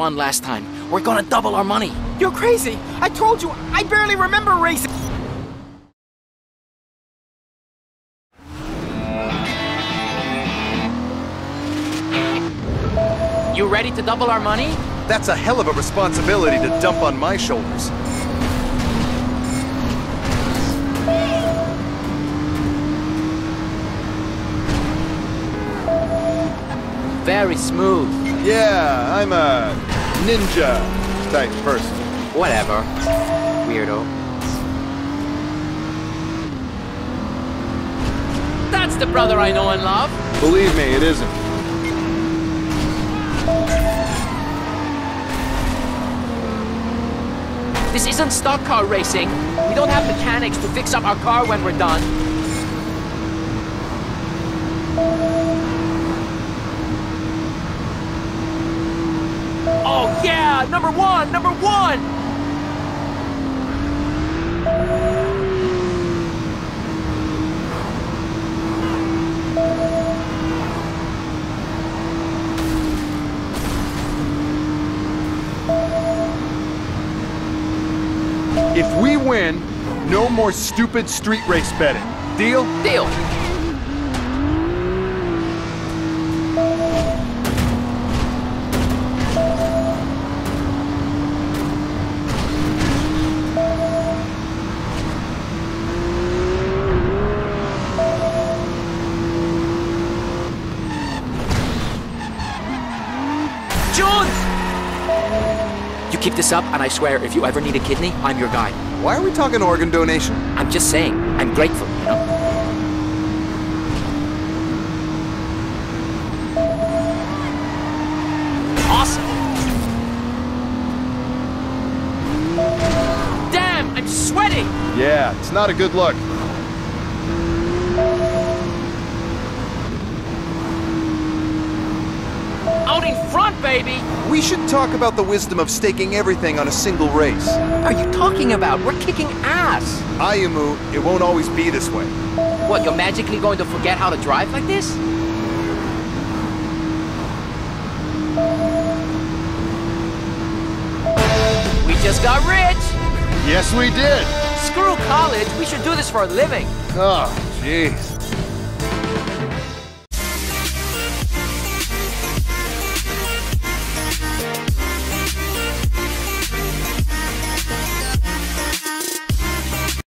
won last time. We're gonna double our money. You're crazy. I told you, I barely remember racing. You ready to double our money? That's a hell of a responsibility to dump on my shoulders. Very smooth. Yeah, I'm a ninja type person. Whatever. Weirdo. That's the brother I know and love. Believe me, it isn't. This isn't stock car racing. We don't have mechanics to fix up our car when we're done. Oh yeah! Number one! Number one! If we win, no more stupid street race betting. Deal? Deal! Keep this up, and I swear, if you ever need a kidney, I'm your guy. Why are we talking organ donation? I'm just saying, I'm grateful, you know? Awesome! Damn, I'm sweating! Yeah, it's not a good look. Out in front, baby! We should talk about the wisdom of staking everything on a single race. What are you talking about? We're kicking ass! Ayumu, it won't always be this way. What, you're magically going to forget how to drive like this? We just got rich! Yes, we did! Screw college, we should do this for a living. Oh, jeez.